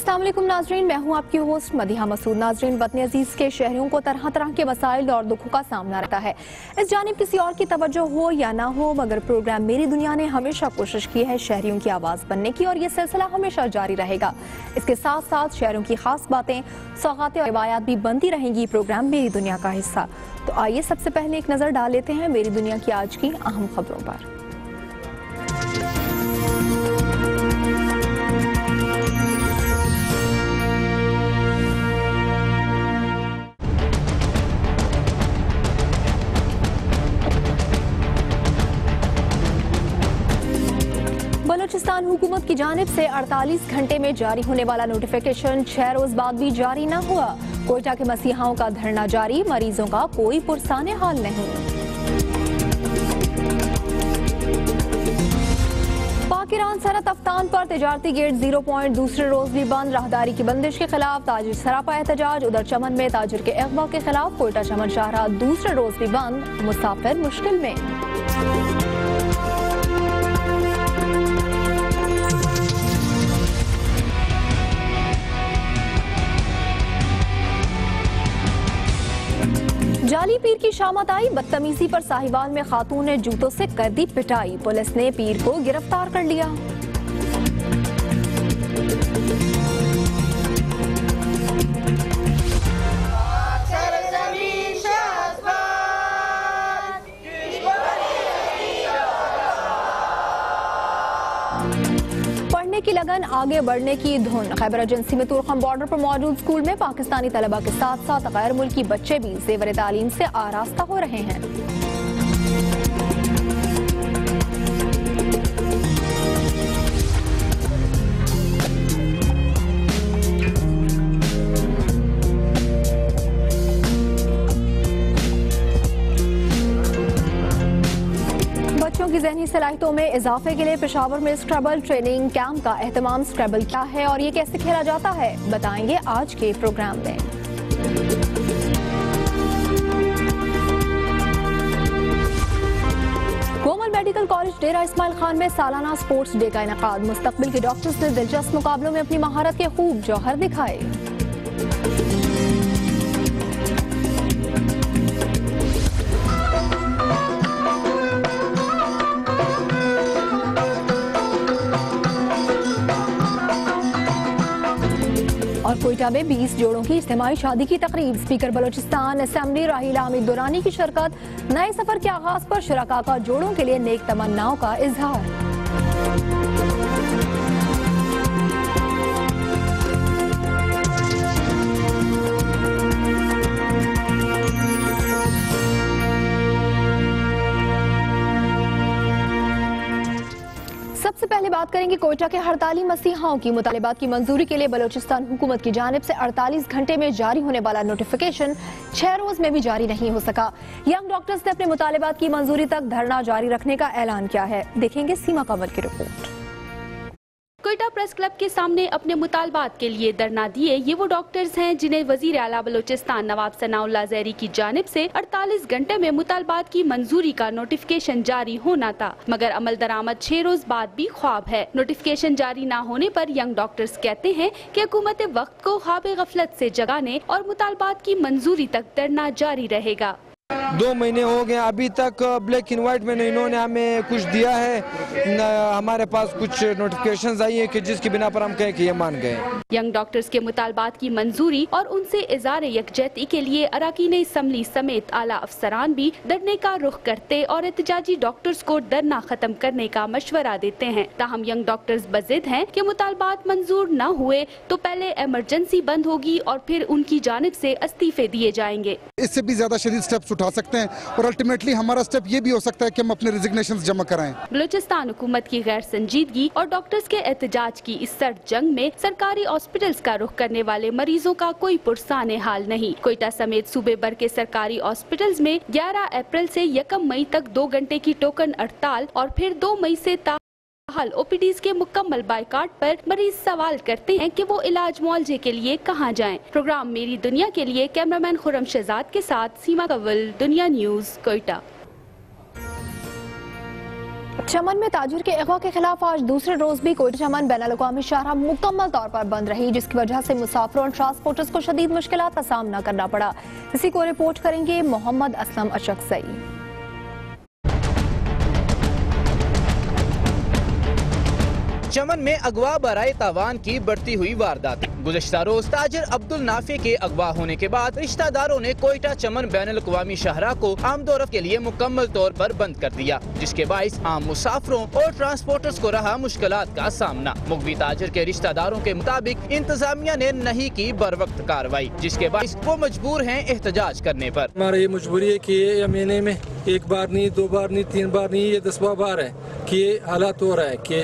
अस्सलाम वालेकुम नाजरीन, मैं हूँ आपकी होस्ट मदीहा मसूद। नाजरीन, वतन अजीज के शहरों को तरह तरह के मसाइल और दुखों का सामना रहता है। इस जानिब किसी और की तवज्जो हो या ना हो, मगर प्रोग्राम मेरी दुनिया ने हमेशा कोशिश की है शहरियों की आवाज़ बनने की, और ये सिलसिला हमेशा जारी रहेगा। इसके साथ साथ शहरों की खास बातें, सौगातें और रिवायात भी बनती रहेंगी प्रोग्राम मेरी दुनिया का हिस्सा। तो आइए सबसे पहले एक नज़र डाल लेते हैं मेरी दुनिया की आज की अहम खबरों पर। बलोचिस्तान हुकूमत की जानिब से 48 घंटे में जारी होने वाला नोटिफिकेशन 6 रोज बाद भी जारी न हुआ। कोयटा के मसीहाओं का धरना जारी, मरीजों का कोई पुरसाने हाल नहीं। पाकिस्तान सरहद अफ्तान पर तिजारती गेट 0 पॉइंट दूसरे रोज भी बंद। राहदारी की बंदिश के खिलाफ ताजिर सरापा एहतजाज। उधर चमन में ताजिर के अगवा के खिलाफ कोयटा चमन शाहराह दूसरे रोज भी बंद, मुसाफिर मुश्किल में। जाली पीर की शामत आई, बदतमीजी पर साहिवाल में खातून ने जूतों से कर दी पिटाई। पुलिस ने पीर को गिरफ्तार कर लिया। पढ़ने की लगन, आगे बढ़ने की धुन। खैबर एजेंसी में तुरखम बॉर्डर पर मौजूद स्कूल में पाकिस्तानी तलबा के साथ साथ गैर मुल्की बच्चे भी जेवर तालीम से आरास्ता हो रहे हैं। की ज़हनी सलाहितों में इजाफे के लिए पेशावर में स्क्रैबल ट्रेनिंग कैंप का एहतमाम। स्क्रैबल क्या है और ये कैसे खेला जाता है, बताएंगे आज के प्रोग्राम में। गोमल मेडिकल कॉलेज डेरा इस्माइल खान में सालाना स्पोर्ट्स डे का इनेकाद। मुस्तकबिल के डॉक्टर्स ने दिलचस्प मुकाबलों में अपनी महारत के खूब जौहर दिखाए। कोयटा में 20 जोड़ों की इज्तिमाई शादी की तकरीब। स्पीकर बलोचिस्तान असेंबली राहिला मीर दुरानी की शिरकत। नए सफर के आगाज पर शरका का जोड़ों के लिए नेक तमन्नाओं का इजहार। सबसे पहले बात करेंगे कोयटा के हड़ताली मसीहाओं की। मुतालिबात की मंजूरी के लिए बलोचिस्तान हुकूमत की जानिब से 48 घंटे में जारी होने वाला नोटिफिकेशन 6 रोज में भी जारी नहीं हो सका। यंग डॉक्टर्स ने अपने मुतालिबात की मंजूरी तक धरना जारी रखने का ऐलान किया है। देखेंगे सीमा कंवर की रिपोर्ट। कोयटा प्रेस क्लब के सामने अपने मुतालबात के लिए धरना दिए ये वो डॉक्टर्स हैं जिन्हें वजीर आला बलोचिस्तान नवाब सनाउल्लाह ज़हरी की जानिब से 48 घंटे में मुतालबात की मंजूरी का नोटिफिकेशन जारी होना था, मगर अमल दरामद 6 रोज बाद भी ख्वाब है। नोटिफिकेशन जारी न होने पर यंग डॉक्टर्स कहते हैं कि हुकूमत वक्त को ख्वाब गफलत से जगाने और मुतालबात की मंजूरी तक धरना जारी रहेगा। 2 महीने हो गए, अभी तक ब्लैक एंड व्हाइट में इन्होंने हमें कुछ दिया है ना, हमारे पास कुछ नोटिफिकेशंस आई है कि जिसकी बिना पर हम कहें कि ये मान गए। यंग डॉक्टर्स के मुतालबात की मंजूरी और उनसे इज़ारे यकजहती के लिए अराकीन असम्बली समेत आला अफसरान भी धरने का रुख करते और एहतजाजी डॉक्टर्स को धरना खत्म करने का मशवरा देते हैं। ताहम यंग डॉक्टर्स बज़िद हैं कि मुतालबात मंजूर न हुए तो पहले इमरजेंसी बंद होगी और फिर उनकी जानिब से इस्तीफे दिए जाएंगे। इससे भी ज्यादा शदीद स्टेप्स उठा सकते हैं और अल्टीमेटली हमारा स्टेप ये भी हो सकता है कि हम अपने रेजिग्नेशंस जमा कराएं। बलूचिस्तान हुकूमत की गैर संजीदगी और डॉक्टर्स के एहतजाज की इस सर्द जंग में सरकारी हॉस्पिटल्स का रुख करने वाले मरीजों का कोई पुरसाने हाल नहीं। कोयटा समेत सूबे भर के सरकारी हॉस्पिटल्स में 11 अप्रैल से 1 मई तक 2 घंटे की टोकन हड़ताल और फिर 2 मई से हाल ओपीडीज के मुकम्मल बायकाट पर मरीज सवाल करते हैं कि वो इलाज मुआवजे के लिए कहाँ जाएं। प्रोग्राम मेरी दुनिया के लिए कैमरामैन खुरम शहजाद के साथ सीमा कंवल, दुनिया न्यूज़, कोयटा। चमन में ताजर के अगवा के खिलाफ आज दूसरे रोज भी कोयटा चमन बैनुल-अक़वामी शाहराह मुकम्मल तौर पर बंद रही, जिसकी वजह से मुसाफिरों और ट्रांसपोर्टर्स को शदीद मुश्किलात का सामना करना पड़ा। इसी को रिपोर्ट करेंगे मोहम्मद असलम अशकसई। चमन में अगवा बराए तावान की बढ़ती हुई वारदात। गुज़श्ता रोज ताजर अब्दुल नाफे के अगवा होने के बाद रिश्तेदारों ने कोयटा चमन बैनुल-अक़वामी शाहराह को आमदोरफ्त के लिए मुकम्मल तौर पर बंद कर दिया, जिसके बायस आम मुसाफिरों और ट्रांसपोर्टर्स को रहा मुश्किलात का सामना। मुगवी ताजर के रिश्तेदारों के मुताबिक इंतजामिया ने नहीं की बरवक्त कार्रवाई, जिसके बायस वो मजबूर हैं एहतजाज करने पर। हमारी ये मजबूरी है कि ये महीने में एक बार नहीं, दो बार नहीं, तीन बार नहीं, ये 10वां बार है कि ये हालात हो रहा है कि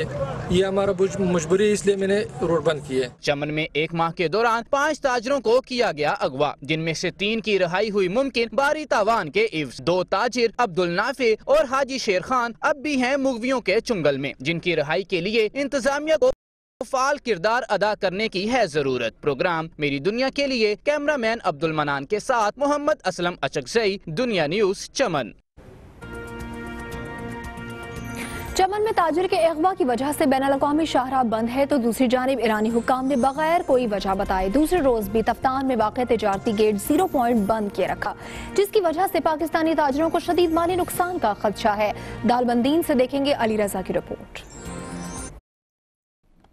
ये हमारा मजबूरी, इसलिए मैंने रोड बंद किया। चमन में एक माह के दौरान 5 ताजरों को किया गया अगवा, जिनमें से 3 की रिहाई हुई मुमकिन बारी तावान के इव्स। 2 ताजिर अब्दुल नाफे और हाजी शेर खान अब भी हैं मुगवियों के चुंगल में, जिनकी रिहाई के लिए इंतजामिया को फाल किरदार अदा करने की है जरूरत। प्रोग्राम मेरी दुनिया के लिए कैमरा मैन अब्दुल मनान के साथ मोहम्मद असलम अचकज़ई, दुनिया न्यूज, चमन। चमन में ताजर के अगवा की वजह से बैनुल-अक़वामी शाहराह बंद है, तो दूसरी जानिब ईरानी हुकाम ने बगैर कोई वजह बताए दूसरे रोज भी तफ्तान में वाक़ तजारती गेट 0 पॉइंट बंद किए रखा, जिसकी वजह से पाकिस्तानी ताजरों को शदीद माली नुकसान का खदशा है। दालबंदीन से देखेंगे अली रजा की रिपोर्ट।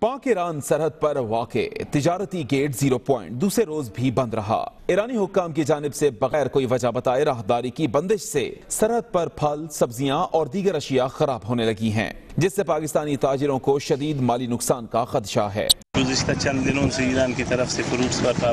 पाक ईरान सरहद पर वाक़े तजारती गेट 0 पॉइंट दूसरे रोज भी बंद रहा। ईरानी हुक्काम की जानिब से बगैर कोई वजह बताए राहदारी की बंदिश से सरहद पर फल, सब्जियां और दीगर अशिया खराब होने लगी हैं, जिससे पाकिस्तानी ताजिरों को शदीद माली नुकसान का खदशा है। गुज़श्ता चंद दिनों से ईरान की तरफ से फ्रूट्स पर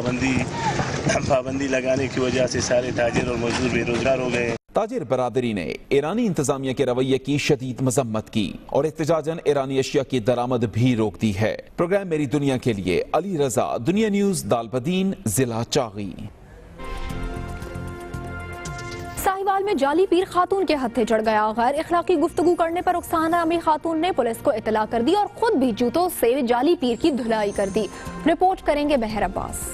पाबंदी लगाने की वजह से सारे ताजिर और मजदूर बेरोजगार हो गए। ताजिर बरादरी ने ईरानी इंतजामिया के रवैये की शदीद मजम्मत की और एहतजाजन ईरानी अशिया की दरामद भी रोक दी है। प्रोग्राम मेरी दुनिया के लिए अली रजा, दुनिया न्यूज, दालबदीन, जिला चागी। साहिवाल में जाली पीर खातून के हत्थे चढ़ गया। गैर अखलाकी गुफ्तगू करने पर रुखसाना अमी खातून ने पुलिस को इतला कर दी और खुद भी जूतों से जाली पीर की धुलाई कर दी। रिपोर्ट करेंगे बहर अब्बास।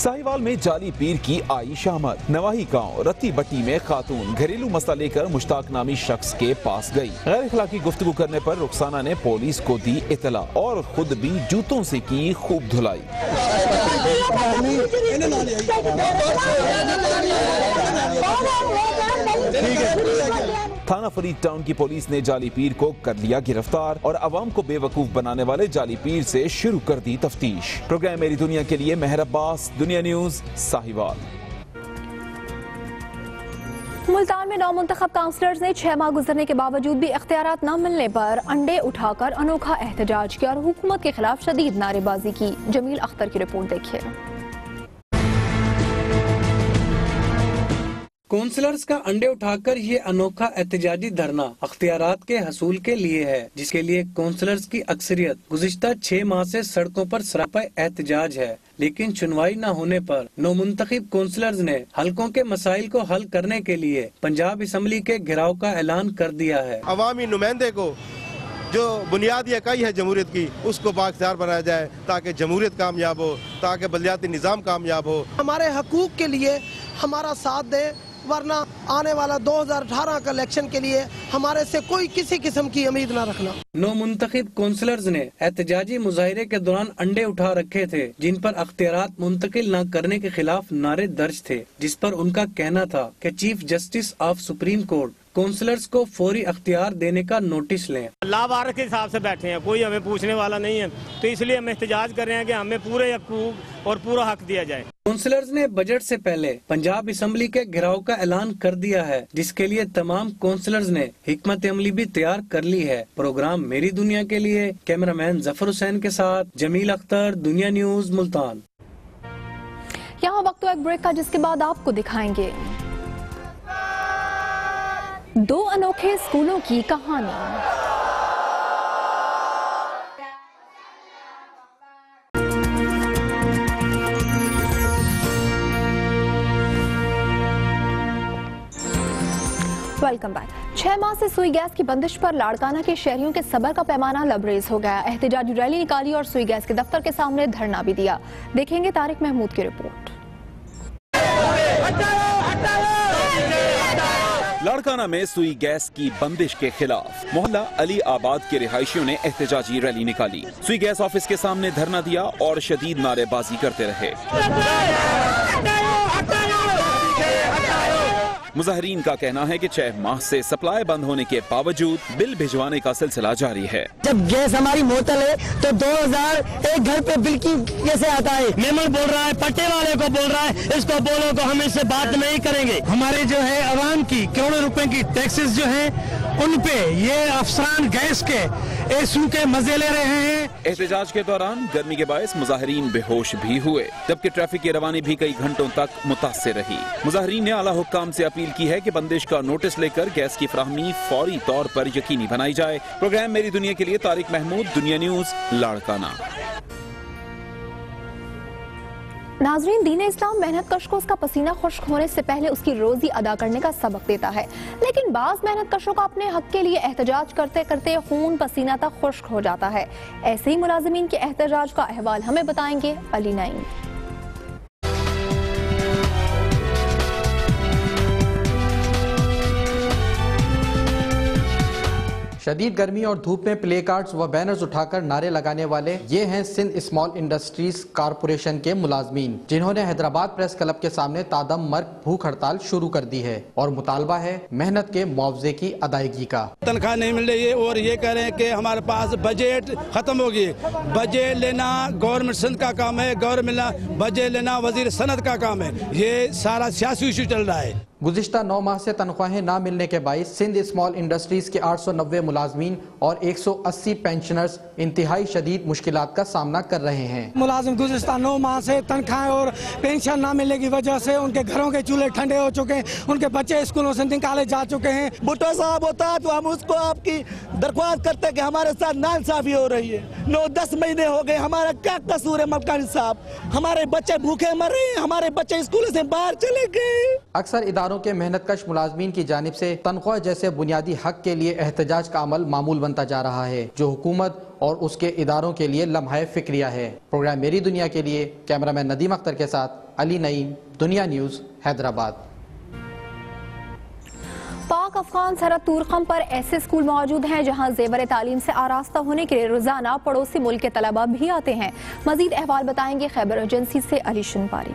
साहिवाल में जाली पीर की आई शामत। नवाही गांव रत्ती बट्टी में खातून घरेलू मसला लेकर मुश्ताक नामी शख्स के पास गई। गैर अखलाकी गुफ्तगू करने पर रुखसाना ने पुलिस को दी इतला और खुद भी जूतों से की खूब धुलाई। थाना फरीद टाउन की पुलिस ने जाली पीर को कर लिया गिरफ्तार और आवाम को बेवकूफ बनाने वाले जाली पीर से शुरू कर दी तफ्तीश। प्रोग्राम मेरी दुनिया के लिए मेहर अब्बास, दुनिया न्यूज, साहिवाल। मुल्तान में नौमुंतखब काउंसलर्स ने 6 माह गुजरने के बावजूद भी इख्तियारात न मिलने पर अंडे उठाकर अनोखा एहतजाज किया और हुकूमत के खिलाफ शदीद नारेबाजी की। जमील अख्तर की रिपोर्ट देखिए। काउंसलर्स का अंडे उठाकर ये अनोखा एहतजाजी धरना अख्तियारात के हसूल के लिए है, जिसके लिए काउंसलर्स की अक्सरियत गुज़िश्ता 6 माह से सड़कों पर सरापा एहतजाज है, लेकिन सुनवाई न होने पर नौमुंतखब काउंसलर्स ने हलकों के मसाइल को हल करने के लिए पंजाब असम्बली के घेराव का ऐलान कर दिया है। अवामी नुमाइंदे को जो बुनियादी इकाई है जमहूरियत की, उसको बाख्तियार बनाया जाए ताकि जमहूरियत कामयाब हो, ताकि बलदियाती निज़ाम कामयाब हो। हमारे हकूक़ के लिए हमारा साथ दें, वरना आने वाला 2018 का इलेक्शन के लिए हमारे से कोई किसी किस्म की उम्मीद न रखना। नौमुंतखब काउंसलर्स ने एहतजाजी मुजाहरे के दौरान अंडे उठा रखे थे, जिन पर अख्तियारात मुंतकिल न करने के खिलाफ नारे दर्ज थे, जिस पर उनका कहना था कि chief justice of supreme court counsellors को फौरी अख्तियार देने का नोटिस लें। लावारिस के हिसाब से बैठे हैं, कोई हमें पूछने वाला नहीं है, तो इसलिए हम एहतजाज कर रहे हैं कि हमें पूरे हकूक और पूरा हक दिया जाए। काउंसलर्स ने बजट से पहले पंजाब असम्बली के घेराव का ऐलान कर दिया है, जिसके लिए तमाम काउंसलर्स ने हिकमत अमली भी तैयार कर ली है। प्रोग्राम मेरी दुनिया के लिए कैमरामैन जफर हुसैन के साथ जमील अख्तर, दुनिया न्यूज, मुल्तान। यहाँ वक्त एक ब्रेक का, जिसके बाद आपको दिखाएंगे 2 अनोखे स्कूलों की कहानी। Welcome back. 6 माह से सुई गैस की बंदिश पर लाड़काना के शहरियों के सबर का पैमाना लबरेज हो गया। एहतजाजी रैली निकाली और सुई गैस के दफ्तर के सामने धरना भी दिया। देखेंगे तारिक महमूद की रिपोर्ट। लाड़काना में सुई गैस की बंदिश के खिलाफ मोहल्ला अली आबाद के रिहायशियों ने एहतजाजी रैली निकाली। सुई गैस ऑफिस के सामने धरना दिया और शदीद नारेबाजी करते रहे। मुजाहरीन का कहना है कि 6 माह से सप्लाई बंद होने के बावजूद बिल भिजवाने का सिलसिला जारी है। जब गैस हमारी मोतल है तो 2000 एक घर पे बिल की कैसे आता है? मेमर बोल रहा है, पट्टे वाले को बोल रहा है, इसको बोलो को हम इससे बात नहीं करेंगे। हमारे जो है आवाम की करोड़ों रुपए की टैक्सेस जो है उन पे ये अफसान गैस के एसयू के मजे ले रहे हैं। एहतजाज के दौरान गर्मी के बायस मुजाहरीन बेहोश भी हुए, जबकि ट्रैफिक की रवानी भी कई घंटों तक मुतासर रही। मुजाहरीन ने आला हुक्काम से अपील की है कि बंदिश का नोटिस लेकर गैस की फराहमी फौरी तौर पर यकीनी बनाई जाए। प्रोग्राम मेरी दुनिया के लिए तारिक महमूद, दुनिया न्यूज, लाड़काना। नाजरीन, दीन इस्लाम मेहनत कशों का पसीना खुश्क होने से पहले उसकी रोजी अदा करने का सबक देता है, लेकिन बाज़ मेहनत कशों का अपने हक के लिए एहतजाज करते करते खून पसीना तक खुश्क हो जाता है। ऐसे ही मुलाजमीन के एहतजाज का अहवाल हमें बताएंगे अली नाईम। शदीद गर्मी और धूप में प्ले कार्ड्स व बैनर्स उठाकर नारे लगाने वाले ये हैं सिंध स्मॉल इंडस्ट्रीज कॉरपोरेशन के मुलाजमीन, जिन्होंने हैदराबाद प्रेस क्लब के सामने तादम मर्ग भूख हड़ताल शुरू कर दी है और मुतालबा है मेहनत के मुआवजे की अदायगी का। तनख्वाह नहीं मिल रही है और ये कह रहे हैं कि हमारे पास बजट खत्म होगी। बजट लेना गवर्नमेंट सिंध का काम है, गवर्नमेंट बजट लेना वजीर सनत का काम है। ये सारा सियासी इशू चल रहा है। गुज़िश्ता 9 माह से तनख्वाहें ना मिलने के बायस सिंध स्मॉल इंडस्ट्रीज़ के 890 मुलाजमीन और 180 पेंशनर्स इंतहाई शदीद मुश्किलात का सामना कर रहे हैं। मुलाजिम गुज़िश्ता 9 माह से तनख्वाहें और पेंशन ना मिलने की वजह से उनके घरों के चूल्हे ठंडे हो चुके हैं, उनके बच्चे स्कूलों से निकाले जा चुके हैं। भुट्टो साहब होता तो हम उसको आपकी दरख्वास्त करते हैं कि हमारे साथ नाइंसाफी हो रही है। 9-10 महीने हो गए, हमारा क्या कसूर है मलकानी साहब? हमारे बच्चे भूखे मर रहे हैं, हमारे बच्चे स्कूल से बाहर चले गए। अक्सर के मेहनतकश मुलाजमीन की जानिब से तनख्वाह जैसे बुनियादी हक के लिए एहतजाज का अमल मामूल बनता जा रहा है, जो हुकूमत और उसके इदारों के लिए लम्हा फिक्रिया है। प्रोग्राम मेरी दुनिया के लिए कैमरामैन नदीम अख्तर के साथ अली नईम, दुनिया न्यूज़, हैदराबाद। पाक अफगान सरहद तुरखम पर ऐसे स्कूल मौजूद हैं जहां जेवर तालीम से आरास्ता होने के लिए रोजाना पड़ोसी मुल्क के तलबा भी आते हैं। मजीद अहवाल बताएंगे खैबर एजेंसी से अली शनपारी।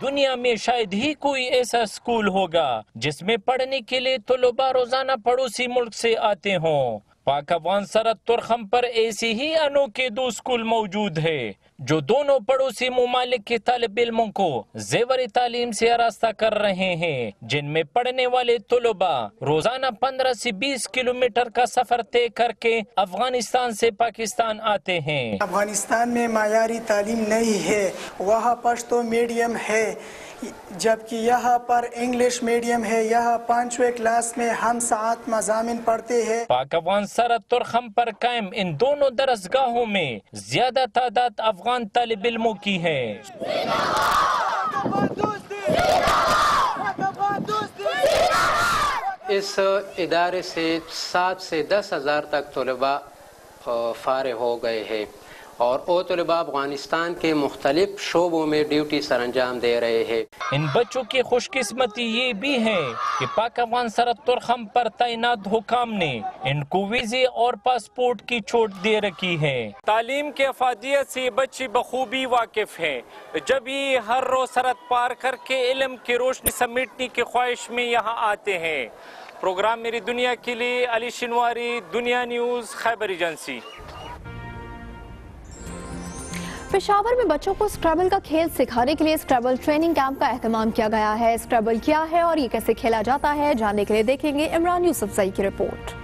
दुनिया में शायद ही कोई ऐसा स्कूल होगा जिसमें पढ़ने के लिए तलबा रोजाना पड़ोसी मुल्क से आते हों। पाक अफगान सरहद तुरखम पर ऐसे ही अनोखे 2 स्कूल मौजूद है जो दोनों पड़ोसी मुमालिक के तालिब इल्मों को जेवर तालीम से आरास्ता कर रहे हैं, जिनमें पढ़ने वाले तलबा रोजाना 15 से 20 किलोमीटर का सफर तय करके अफगानिस्तान से पाकिस्तान आते हैं। अफगानिस्तान में मायारी तालीम नहीं है, वहाँ पश्तो मीडियम है, जबकि यहाँ पर इंग्लिश मीडियम है। यहाँ 5वीं क्लास में हम 7 मज़ामिन पढ़ते हैं। पाक अफगान सरहद तुरखम पर कायम इन दोनों दरसगाहों में ज्यादा तादाद अफगान तालिब इल्मों की है। इस इदारे से 7 से 10 हज़ार तक तलबा फारिग हो गए हैं और वो तलबा अफगानिस्तान के मुख्तलिफ शोबों में ड्यूटी सर अंजाम दे रहे हैं। इन बच्चों की खुशकिस्मती ये भी है कि पाक अफगान सरहद तुरखम पर तैनात हुकाम ने इनको वीजे और पासपोर्ट की छूट दे रखी है। तालीम के अफादियत से बच्चे बखूबी वाकिफ है, जब ये हर रोज सरहद पार करके इल्म की रोशनी समेटने की ख्वाहिश में यहाँ आते हैं। प्रोग्राम मेरी दुनिया के लिए अली शनवारी, दुनिया न्यूज़, खैबर एजेंसी। पेशावर में बच्चों को स्क्रैबल का खेल सिखाने के लिए स्क्रैबल ट्रेनिंग कैंप का अहतमाम किया गया है। स्क्रैबल क्या है और ये कैसे खेला जाता है, जानने के लिए देखेंगे इमरान यूसुफ सई की रिपोर्ट।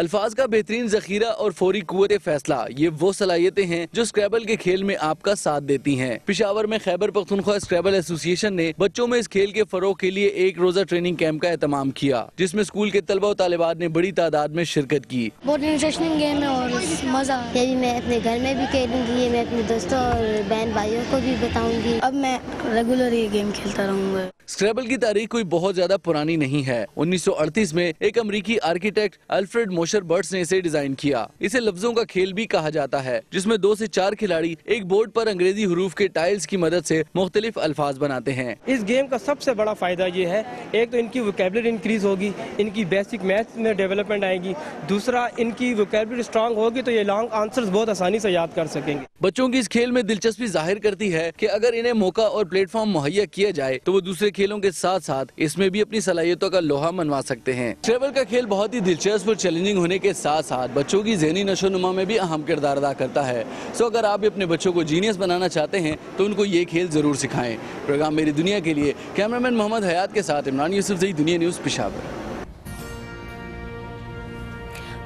अल्फाज का बेहतरीन जखीरा और फौरी कुव्वत फैसला, ये वो सलाहियतें हैं जो स्क्रैबल के खेल में आपका साथ देती हैं। पिशावर में खैबर पख्तूनख्वा स्क्रैबल एसोसिएशन ने बच्चों में इस खेल के फरोग के लिए एक रोजा ट्रेनिंग कैंप का एहतमाम किया, जिसमें स्कूल के तलबा और तालिबात ने बड़ी तादाद में शिरकत की। बहुत इंटरेस्टिंग गेम है और मजा है। मैं अपने घर में भी खेलूंगी, मैं अपने दोस्तों और बहन भाइयों को भी बताऊंगी। अब मैं रेगुलर ये गेम खेलता रहूंगा। स्क्रैबल की तारीख कोई बहुत ज्यादा पुरानी नहीं है। 1938 में एक अमेरिकी आर्किटेक्ट अल्फ्रेड मोशर बट्स ने इसे डिजाइन किया। इसे लफ्जों का खेल भी कहा जाता है, जिसमें 2 से 4 खिलाड़ी एक बोर्ड पर अंग्रेजी हरूफ के टाइल्स की मदद से मुख्तलिफ अल्फाज बनाते हैं। इस गेम का सबसे बड़ा फायदा ये है, एक तो इनकी वोकैबुलरी इंक्रीज होगी, इनकी बेसिक मैथ्स में डेवलपमेंट आएगी। दूसरा, इनकी वोकैबुलरी स्ट्रांग होगी तो ये लॉन्ग आंसर्स बहुत आसानी से याद कर सकेंगे। बच्चों की इस खेल में दिलचस्पी जाहिर करती है कि अगर इन्हें मौका और प्लेटफॉर्म मुहैया किया जाए तो वो दूसरे खेलों के साथ साथ इसमें भी अपनी सलाहियतों का लोहा मनवा सकते हैं। स्क्रैबल का खेल बहुत ही दिलचस्प और चैलेंजिंग होने के साथ साथ बच्चों की ज़हनी नशोनुमा में भी अहम किरदार अदा करता है। सो अगर आप भी अपने बच्चों को जीनियस बनाना चाहते हैं तो उनको ये खेल जरूर सिखाएं। प्रोग्राम मेरी दुनिया के लिए कैमरामैन मोहम्मद हयात के साथ इमरान यूसुफ ज़ई, दुनिया न्यूज़, पेशावर।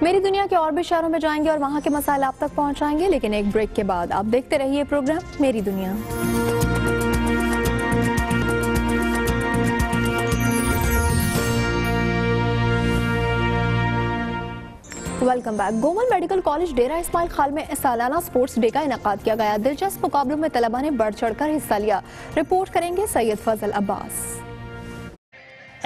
मेरी दुनिया के और भी शहरों में जाएंगे और वहाँ के मसाइल आप तक पहुँचाएंगे, लेकिन एक ब्रेक के बाद। आप देखते रहिए प्रोग्राम मेरी दुनिया। Welcome back. Gomal medical college Dera Ismail खाल में सालाना स्पोर्ट्स डे का इनका किया गया। दिलचस्प मुकाबलों में तलबा ने बढ़ चढ़कर हिस्सा लिया। रिपोर्ट करेंगे Syed Fazal Abbas.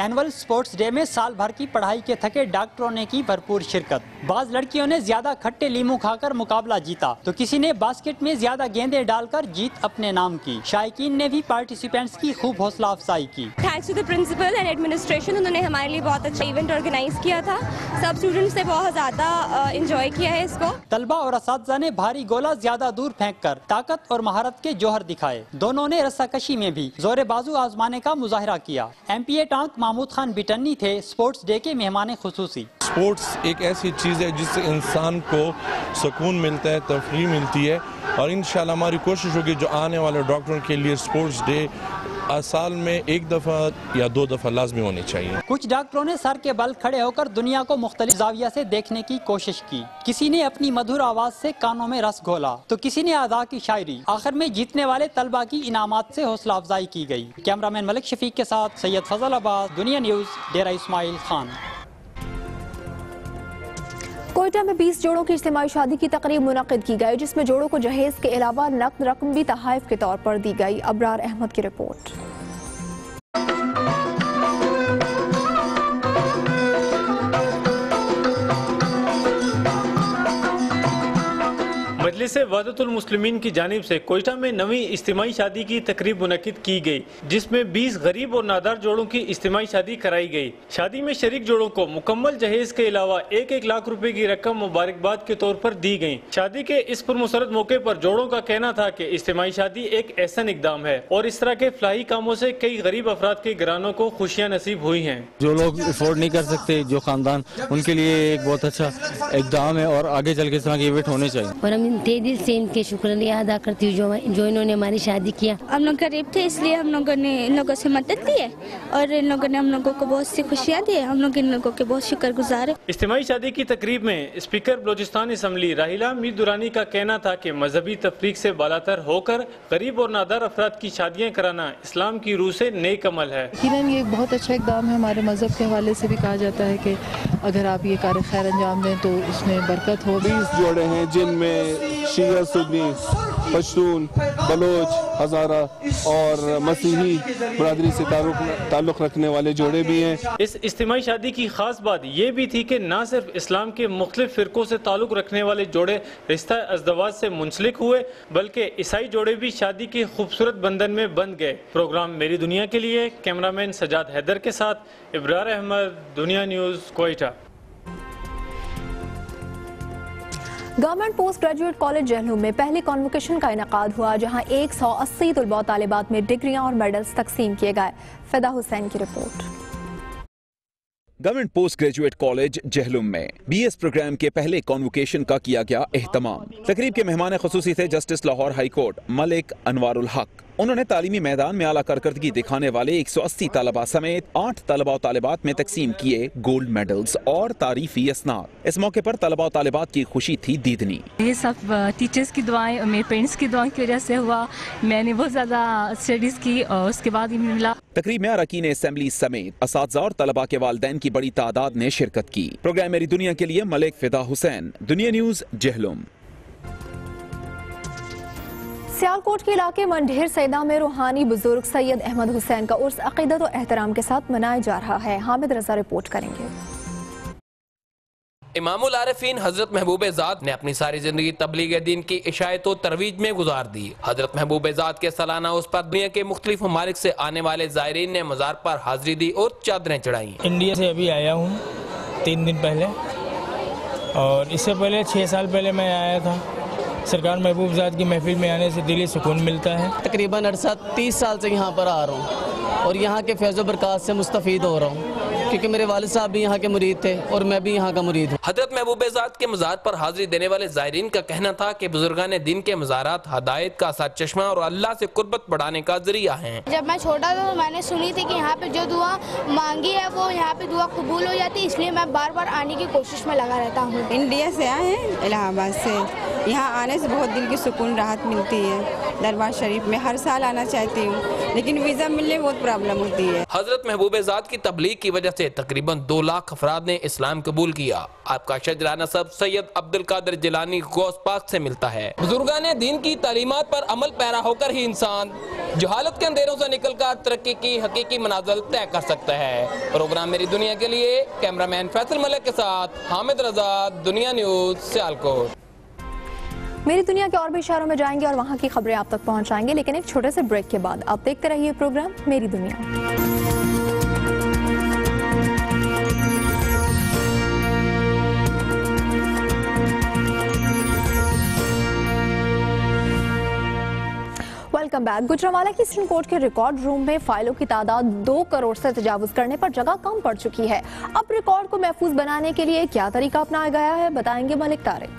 Annual sports day में साल भर की पढ़ाई के थके डॉक्टरों ने की भरपूर शिरकत। बाज लड़कियों ने ज्यादा खट्टे लीमू खाकर मुकाबला जीता तो किसी ने बास्केट में ज्यादा गेंदे डालकर जीत अपने नाम की। शायकीन ने भी पार्टिसिपेंट्स की खूब हौसला अफजाई की। Thanks to the principal and administration, उन्होंने हमारे लिए बहुत अच्छा इवेंट ऑर्गेनाइज किया था। सब स्टूडेंट्स ने बहुत ज्यादा इंजॉय किया है इसको। तलबा और असातिज़ा ने भारी गोला ज्यादा दूर फेंक कर ताकत और महारत के जोहर दिखाए। दोनों ने रस्साकशी में भी जोर बाजू आजमाने का मुजाहिरा किया। MPA टांक महमूद खान बिटन्नी थे स्पोर्ट्स डे के मेहमान खुसूसी। स्पोर्ट्स एक ऐसी चीज़ है जिससे इंसान को सुकून मिलता है, तफरीह मिलती है और इंशाल्लाह हमारी कोशिश होगी जो आने वाले डॉक्टरों के लिए स्पोर्ट्स डे साल में 1 दफा या 2 दफा लाजमी होनी चाहिए। कुछ डॉक्टरों ने सर के बल खड़े होकर दुनिया को मुख्तलिफ जाविया से देखने की कोशिश की। किसी ने अपनी मधुर आवाज से कानों में रस घोला तो किसी ने आदा की शायरी। आखिर में जीतने वाले तलबा की इनामात से हौसला अफजाई की गई। कैमरामैन मलिक शफीक के साथ सैयद फजल अब्बास, दुनिया न्यूज, डेरा इस्माइल खान। कोयटा में 20 जोड़ों की इज्तिमाई शादी की तकरीब मुनक़िद की गई, जिसमें जोड़ों को जहेज के अलावा नकद रकम भी तोहफ़े के तौर पर दी गई। अबरार अहमद की रिपोर्ट। मजलिसे वादतुल मुस्लिमीन की जानिब से कोयटा में नवी इज्तिमाई शादी की तकरीब मुनक़िद की गई, जिसमें 20 गरीब और नादार जोड़ों की इज्तिमाई शादी कराई गई। शादी में शरीक जोड़ों को मुकम्मल जहेज के अलावा 1-1 लाख रुपए की रकम मुबारकबाद के तौर पर दी गई। शादी के इस पुरमसरत मौके पर जोड़ों का कहना था कि इज्तिमाई शादी एक एहसन इक़दाम है और इस तरह के फलाही कामों से कई गरीब अफराद के घरानों को खुशियाँ नसीब हुई हैं। जो लोग अफोर्ड नहीं कर सकते, जो खानदान, उनके लिए एक बहुत अच्छा इक़दाम है और आगे चल के इस तरह के इवेंट होने चाहिए। तहे दिल से इनके शुक्रिया अदा करती हूँ जो इन्होंने हमारी शादी किया। हम लोग गरीब थे इसलिए हम लोगों ने इन लोगों से मदद दी है और इन लोगों ने हम लोगों को बहुत सी खुशियाँ दी है। हम लोग इन लोगों के बहुत शुक्रगुजार हैं। इज्तिमाई शादी की तकरीब में स्पीकर बलोचिस्तान असम्बली राहिला मीर दुरानी का कहना था कि मजहबी तफरीक से बालातर होकर गरीब और नादार अफराद की शादियाँ कराना इस्लाम की रूह से नेक अमल है। यकीनन ये एक बहुत अच्छा इक़दाम है। हमारे मजहब के हवाले से भी कहा जाता है कि अगर आप ये कार्य खैर अंजाम दें तो इसमें बरकत हो। 20 जोड़े हैं जिनमें शिया, सुन्नी, पश्तून, बलोच, हजारा और मसीही बरादरी से ताल्लुक़ रखने वाले जोड़े भी हैं। इस इज्तिमाई शादी की खास बात ये भी थी कि न सिर्फ इस्लाम के मुख्तलिफ फ़िरक़ों से ताल्लुक़ रखने वाले जोड़े रिश्ता अज़दवाज से मुंसलिक हुए, बल्कि ईसाई जोड़े भी शादी के खूबसूरत बंधन में बंध गए। प्रोग्राम मेरी दुनिया के लिए कैमरामैन सजाद हैदर के साथ Ibrar Ahmed, Dunya news, Quetta. Government post graduate college Jhelum में पहली कॉन्वोकेशन का इनकाद हुआ, जहां 180 तुलबा तालिबात में डिग्रियां और मेडल्स तकसीम किए गए। फैदा हुसैन की report. Government post graduate college Jhelum में BS प्रोग्राम के पहले कॉन्वोकेशन का किया गया एहतमाम। तकरीब के मेहमान खुसूसी थे justice Lahore high court Malik Anwarul Haq. उन्होंने तालीमी मैदान में आला कारकर्दगी दिखाने वाले 180 तलबा समेत 8 तलबा और तालिबात में तकसीम किए गोल्ड मेडल्स और तारीफी असनाद। इस मौके पर तलबा और तालिबात की खुशी थी दीदनी। ये सब टीचर्स की दुआएं और मेरे पेरेंट्स की दुआओं की वजह से हुआ। मैंने बहुत ज्यादा स्टडीज की और उसके बाद ही मिला। तकरीब में अरकान असेंबली समेत असातिज़ा और तलबा के वालिदैन की बड़ी तादाद ने शिरकत की। प्रोग्राम मेरी दुनिया के लिए मलिक फिदा हुसैन, दुनिया न्यूज, जहलुम। सियालकोट के इलाके मंडेर सैदा में रूहानी बुजुर्ग सैयद अहमद हुसैन का उर्स अकीदत और एहतराम के साथ मनाया जा रहा है। हामिद रजा रिपोर्ट करेंगे। इमामुल आरिफीन हजरत महबूब जाद ने अपनी सारी जिंदगी तबलीग दीन की इशायत और तरवीज में गुजार दी। हजरत महबूब जाद के सालाना उस पर दुनिया के मुख्तलिफ ममालिक से आने वाले जायरीन ने मज़ार पर हाजिरी दी और चादरें चढ़ाई। इंडिया से अभी आया हूँ 3 दिन पहले, और इससे पहले 6 साल पहले मैं आया था। सरकार महबूब जाद की महफिल में आने से दिली सुकून मिलता है। तकरीबन 30 साल से यहाँ पर आ रहा हूँ और यहाँ के फैज़ो बरकत से मुस्तफ़ीद हो रहा हूँ, क्योंकि मेरे वालिद साहब भी यहाँ के मुरीद थे और मैं भी यहाँ का मुरीद हूँ। हजरत महबूब जाद के मज़ार पर हाजिरी देने वाले ज़ायरीन का कहना था कि बुजुर्गान दीन के मज़ारात हदायत का साथ चश्मा और अल्लाह से कुर्बत बढ़ाने का जरिया है। जब मैं छोटा था तो मैंने सुनी थी कि यहाँ पे जो दुआ मांगी है वो यहाँ पे दुआ कबूल हो जाती है, इसलिए मैं बार बार आने की कोशिश में लगा रहता हूँ। इंडिया से आए हैं, इलाहाबाद से। यहाँ आने से बहुत दिल की सुकून राहत मिलती है। दरबार शरीफ में हर साल आना चाहती हूँ, लेकिन वीज़ा मिलने में बहुत प्रॉब्लम होती है। हजरत महबूब जाद की तबलीग की वजह से तकरीबन 2 लाख अफराद ने इस्लाम कबूल किया। आपका शजराना सब सैयद अब्दुल कादिर जिलानी गौस पाक से मिलता है। बुजुर्गाने दीन की तालीमात पर अमल पैरा होकर ही इंसान जहालत के अंधेरों से निकल कर तरक्की की हकीकी मनाज़िल तय कर सकता है। प्रोग्राम मेरी दुनिया के लिए कैमरा मैन फैसल मलिक के साथ हामिद रजा, दुनिया न्यूज, सियालकोट। मेरी दुनिया के और भी शहरों में जाएंगे और वहाँ की खबरें आप तक पहुँचाएंगे, लेकिन एक छोटे से ब्रेक के बाद। आप देखते रहिए प्रोग्राम मेरी दुनिया। Welcome back. गुजरांवाला की सिंध कोर्ट के रिकॉर्ड रूम में फाइलों की तादाद 2 करोड़ से तजावुज करने पर जगह कम पड़ चुकी है। अब रिकॉर्ड को महफूज बनाने के लिए क्या तरीका अपनाया गया है, बताएंगे मलिक तारिक।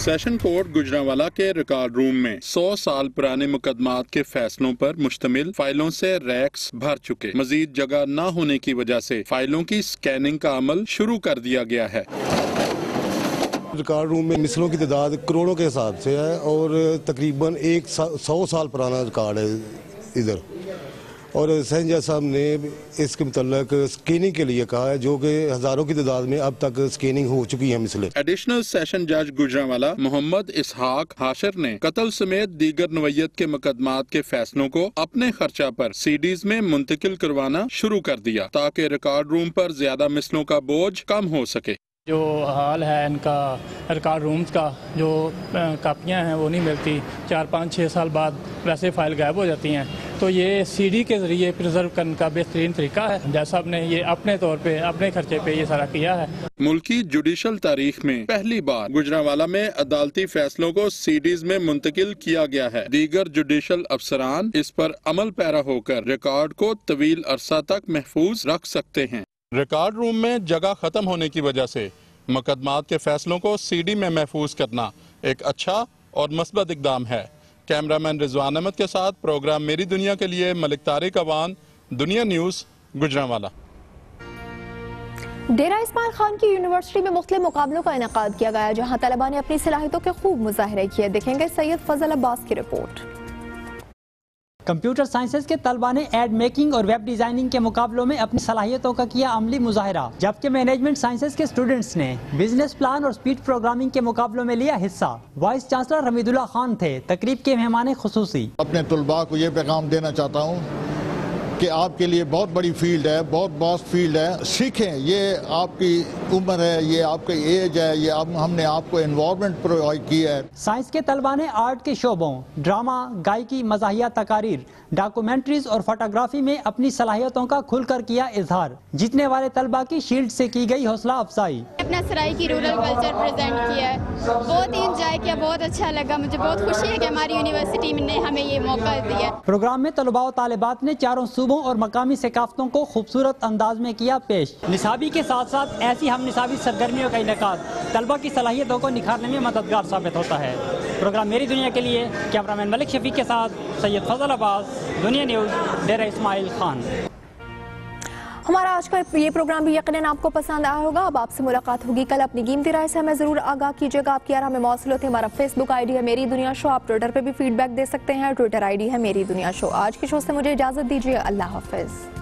सेशन कोर्ट गुजरांवाला के रिकॉर्ड रूम में 100 साल पुराने मुकदमात के फैसलों पर मुश्तमिल फाइलों से रैक्स भर चुके। मजीद जगह न होने की वजह से फाइलों की स्कैनिंग का अमल शुरू कर दिया गया है। रिकॉर्ड रूम में मिसलों की तादाद करोड़ों के हिसाब से है और तकरीबन 100 साल पुराना रिकॉर्ड है इधर। और सेशन जज साहब ने इसके मतलब स्कैनिंग के लिए कहा है, जो कि हजारों की तादाद में अब तक स्कैनिंग हो चुकी है। मिसले एडिशनल सेशन जज गुजरांवाला मोहम्मद इसहाक हाशर ने कत्ल समेत दीगर नवैयत के मुकदमात के फैसलों को अपने खर्चा पर CDs में मुंतकिल करवाना शुरू कर दिया, ताकि रिकॉर्ड रूम पर ज्यादा मिसलों का बोझ कम हो सके। जो हाल है इनका रिकॉर्ड रूम्स का, जो कापियाँ हैं वो नहीं मिलती। 4-5-6 साल बाद वैसे फाइल गायब हो जाती हैं, तो ये CD के ज़रिए प्रिजर्व करने का बेहतरीन तरीका है। जैसा आपने ये अपने तौर पे, अपने खर्चे पे ये सारा किया है। मुल्की जुडिशल तारीख में पहली बार गुजरांवाला में अदालती फैसलों को CDs में मुंतकिल किया गया है। दीगर जुडिशल अफसरान इस पर अमल पैरा होकर रिकॉर्ड को तवील अरसा तक महफूज रख सकते हैं। रिकॉर्ड रूम में जगह खत्म होने की वजह से मुकदमात के फैसलों को CD में महफूज करना एक अच्छा और मसबत इकदाम है। कैमरामैन रिजवान अहमद के साथ प्रोग्राम मेरी दुनिया के लिए मलिक तारिक अवान, दुनिया न्यूज़, गुजरांवाला। डेरा इस्माइल खान की यूनिवर्सिटी में मुख्तलिफ मुकाबलों का इनेकाद किया गया, जहाँ तलबा ने अपनी सलाहियतों के खूब मुजाहरे किए। देखेंगे सैयद फजल अब्बास की रिपोर्ट। कंप्यूटर साइंसेज के तलबा ने एड मेकिंग और वेब डिजाइनिंग के मुकाबलों में अपनी सलाहियतों का किया अमली मुजाहरा, जबकि मैनेजमेंट साइंसेज के स्टूडेंट्स ने बिजनेस प्लान और स्पीड प्रोग्रामिंग के मुकाबलों में लिया हिस्सा। वाइस चांसलर रमीदुल्ला खान थे तकरीब के मेहमान खुसूसी। अपने तलबा को ये पैगाम देना चाहता हूँ कि आपके लिए बहुत बड़ी फील्ड है, बहुत वास्ट फील्ड है, सीखें। ये आपकी उम्र है, ये आपकी एज है, ये हमने आपको एनवायरनमेंट प्रोवाइड किया है। साइंस के तलबा ने आर्ट के शोबों ड्रामा, गायकी, मज़ाहिया तकारीर, डॉक्यूमेंट्रीज और फोटोग्राफी में अपनी सलाहियतों का खुलकर किया इजहार। जीतने वाले तलबा की शील्ड से की गई हौसला अफजाई। अपना सराय की रूरल कल्चर प्रेजेंट किया है, बहुत इंजॉय किया, बहुत अच्छा लगा। मुझे बहुत खुशी है कि हमारी यूनिवर्सिटी ने हमें ये मौका दिया। प्रोग्राम में तलबा और तालिबात ने चारों सूबों और मकामी सकाफ्तों को खूबसूरत अंदाज में किया पेश। निसाबी के साथ साथ ऐसी हम निसाबी सरगर्मियों का इनेकाद तलबा की सलाहियतों को निखारने में मददगार साबित होता है। प्रोग्राम मेरी दुनिया के लिए कैमरामैन मलिक शफीक के साथ सैयद फजल अब्बास, दुनिया न्यूज़, डेरा इस्माइल खान। हमारा आज का ये प्रोग्राम भी यकीनन आपको पसंद आया होगा। अब आपसे मुलाकात होगी कल। अपनी कीमती राय से हमें ज़रूर आगाह कीजिएगा। आपकी यार हमें मौसल होते। हमारा फेसबुक आईडी है मेरी दुनिया शो, आप ट्विटर पे भी फीडबैक दे सकते हैं। ट्विटर आईडी है मेरी दुनिया शो। आज के शो से मुझे इजाज़त दीजिए। अल्लाह हाफिज़।